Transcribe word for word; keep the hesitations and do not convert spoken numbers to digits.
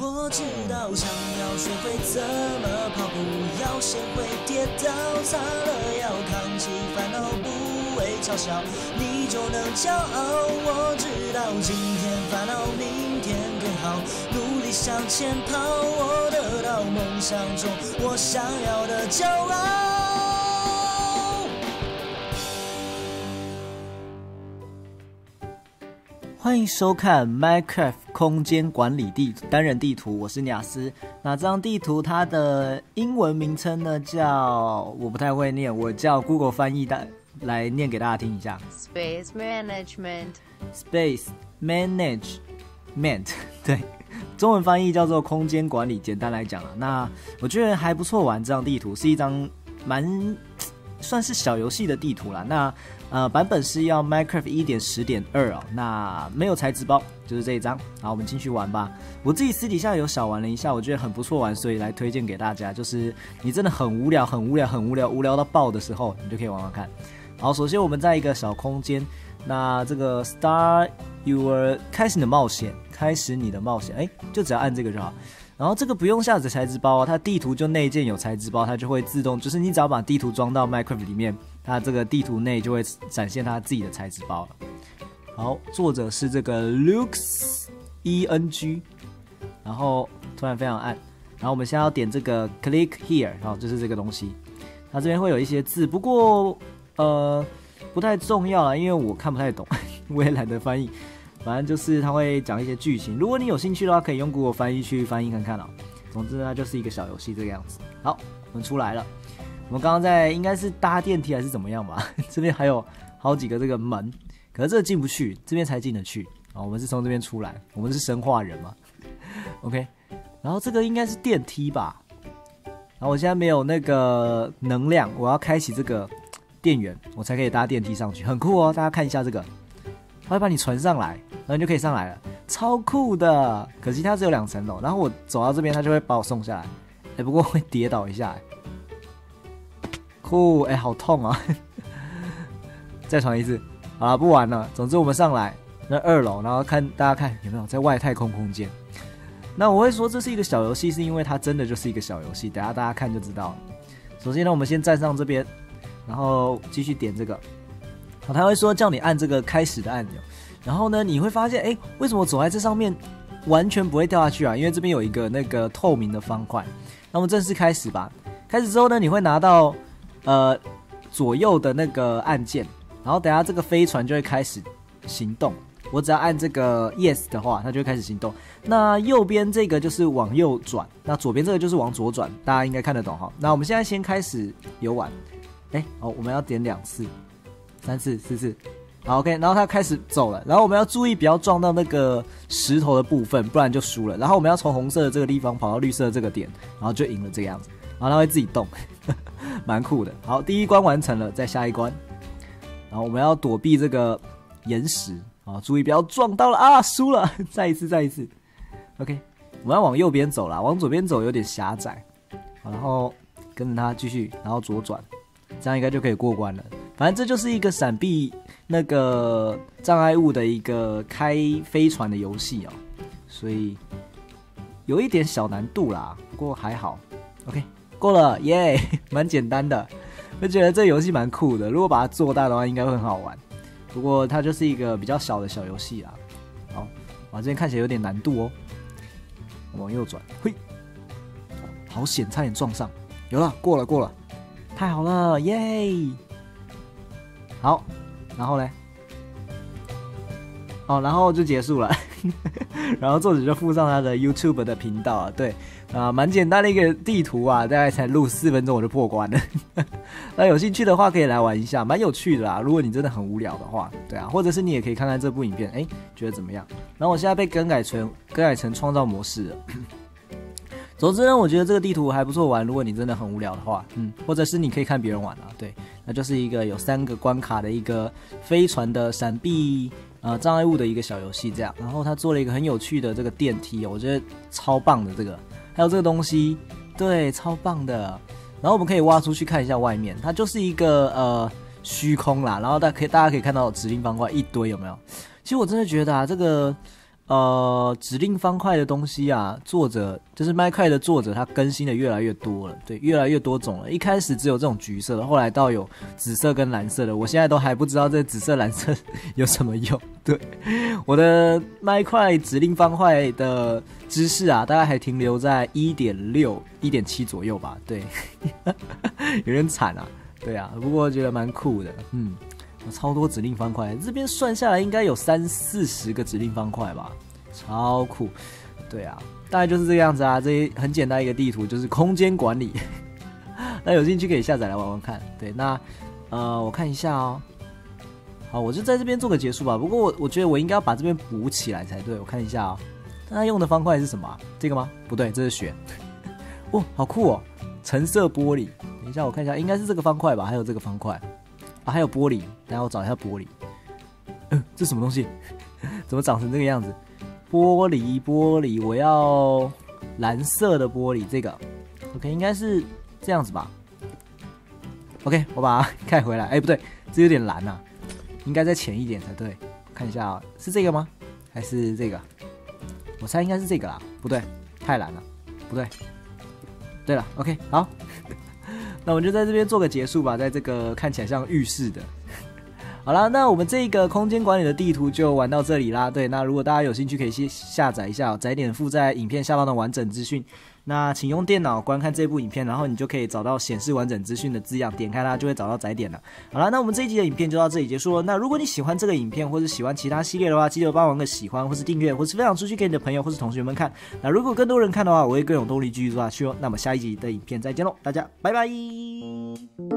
我知道，想要学会怎么跑步，要先会跌倒，擦了药，扛起烦恼不为嘲笑，你就能骄傲。我知道，今天烦恼，明天更好，努力向前跑，我得到梦想中我想要的骄傲。 欢迎收看 Minecraft 空间管理地单人地图，我是尼亚斯。那这张地图它的英文名称呢叫，我不太会念，我叫 Google 翻译的来念给大家听一下。Space Management。Space Management， 对，中文翻译叫做空间管理。简单来讲啊，那我觉得还不错玩。这张地图是一张蛮算是小游戏的地图啦。那 呃，版本是要 Minecraft 一点十点二哦，那没有材质包，就是这一张。好，我们进去玩吧。我自己私底下有小玩了一下，我觉得很不错玩，所以来推荐给大家。就是你真的很无聊、很无聊、很无聊、无聊到爆的时候，你就可以玩玩看。好，首先我们在一个小空间，那这个 Start Your 开始你的冒险，开始你的冒险，哎，就只要按这个就好。 然后这个不用下载材质包啊，它地图就内建有材质包，它就会自动，就是你只要把地图装到 Minecraft 里面，它这个地图内就会展现它自己的材质包了。好，作者是这个 luxeENG， 然后突然非常暗，然后我们现在要点这个 click here， 然后就是这个东西，它这边会有一些字，不过呃不太重要啦，因为我看不太懂，我也懒得翻译。 反正就是他会讲一些剧情，如果你有兴趣的话，可以用 Google 翻译去翻译看看哦。总之呢，就是一个小游戏这个样子。好，我们出来了。我们刚刚在应该是搭电梯还是怎么样吧？这边还有好几个这个门，可是这进不去，这边才进得去啊。我们是从这边出来，我们是生化人嘛。OK， 然后这个应该是电梯吧。然后我现在没有那个能量，我要开启这个电源，我才可以搭电梯上去，很酷哦。大家看一下这个，它会把你传上来。 然后你就可以上来了，超酷的！可惜它只有两层楼。然后我走到这边，它就会把我送下来。哎、欸，不过会跌倒一下、欸，酷！哎、欸，好痛啊！再传一次，好啦，不玩了。总之我们上来那二楼，然后看大家看有没有在外太空空间。那我会说这是一个小游戏，是因为它真的就是一个小游戏。等下大家看就知道了。首先呢，我们先站上这边，然后继续点这个。好，它会说叫你按这个开始的按钮。 然后呢，你会发现，哎，为什么走在这上面完全不会掉下去啊？因为这边有一个那个透明的方块。那我们正式开始吧。开始之后呢，你会拿到呃左右的那个按键，然后等下这个飞船就会开始行动。我只要按这个 yes 的话，它就会开始行动。那右边这个就是往右转，那左边这个就是往左转，大家应该看得懂哈。那我们现在先开始游玩。哎，哦，我们要点两次、三次、四次。 好 ，OK， 然后他开始走了，然后我们要注意不要撞到那个石头的部分，不然就输了。然后我们要从红色的这个地方跑到绿色的这个点，然后就赢了这个样子。然后它会自己动，呵呵蛮酷的。好，第一关完成了，再下一关。然后我们要躲避这个岩石啊，注意不要撞到了啊，输了，再一次，再一次。OK， 我们要往右边走啦，往左边走有点狭窄。好，然后跟着它继续，然后左转，这样应该就可以过关了。 反正这就是一个闪避那个障碍物的一个开飞船的游戏哦，所以有一点小难度啦，不过还好。OK， 过了耶， yeah, 蛮简单的。我觉得这游戏蛮酷的，如果把它做大的话，应该会很好玩。不过它就是一个比较小的小游戏啦。好，哇，这边看起来有点难度哦。往右转，嘿，好险，差点撞上。有了，过了，过了，太好了，耶、yeah! 好，然后嘞，哦，然后就结束了，然后作者就附上他的 YouTube 的频道啊，对，啊、呃，蛮简单的一个地图啊，大概才录四分钟我就破关了。那有兴趣的话可以来玩一下，蛮有趣的啦。如果你真的很无聊的话，对啊，或者是你也可以看看这部影片，哎，觉得怎么样？然后我现在被更改成更改成创造模式了。总之呢，我觉得这个地图还不错玩。如果你真的很无聊的话，嗯，或者是你可以看别人玩啊，对，那就是一个有三个关卡的一个飞船的闪避呃障碍物的一个小游戏这样。然后他做了一个很有趣的这个电梯，我觉得超棒的这个，还有这个东西，对，超棒的。然后我们可以挖出去看一下外面，它就是一个呃虚空啦。然后大家可以大家可以看到指令方块一堆有没有？其实我真的觉得啊，这个。呃指令方块的东西啊，作者就是 Minecraft 的作者，他更新的越来越多了，对，越来越多种了。一开始只有这种橘色的，后来到有紫色跟蓝色的，我现在都还不知道这紫色蓝色有什么用。对，我的 Minecraft 指令方块的知识啊，大概还停留在 一点六、一点七 左右吧。对，有点惨啊。对啊，不过觉得蛮酷的，嗯。超多指令方块，这边算下来应该有三四十个指令方块吧，超酷！对啊，大概就是这个样子啊。这很简单一个地图，就是空间管理。那有兴趣可以下载来玩玩看。对，那呃，我看一下哦。好，我就在这边做个结束吧。不过我我觉得我应该要把这边补起来才对。我看一下哦，那它用的方块是什么啊？这个吗？不对，这是雪。哦，好酷哦！橙色玻璃。等一下，我看一下，应该是这个方块吧？还有这个方块。啊，还有玻璃，等下我找一下玻璃。嗯、呃，这什么东西？怎么长成这个样子？玻璃，玻璃，我要蓝色的玻璃，这个 ，OK， 应该是这样子吧。OK， 我把它盖回来。哎、欸，不对，这有点蓝啊，应该再浅一点才对。看一下、喔，是这个吗？还是这个？我猜应该是这个啦。不对，太蓝了。不对。对了 ，OK， 好。那我们就在这边做个结束吧，在这个看起来像浴室的。好啦，那我们这个空间管理的地图就玩到这里啦。对，那如果大家有兴趣，可以先下载一下、哦，载点附在影片下方的完整资讯。那请用电脑观看这部影片，然后你就可以找到显示完整资讯的字样，点开它就会找到载点了。好啦，那我们这一集的影片就到这里结束了。那如果你喜欢这个影片，或是喜欢其他系列的话，记得帮忙个喜欢，或是订阅，或是分享出去给你的朋友或是同学们看。那如果更多人看的话，我会更有动力继续做下去哦。那么下一集的影片再见喽，大家拜拜。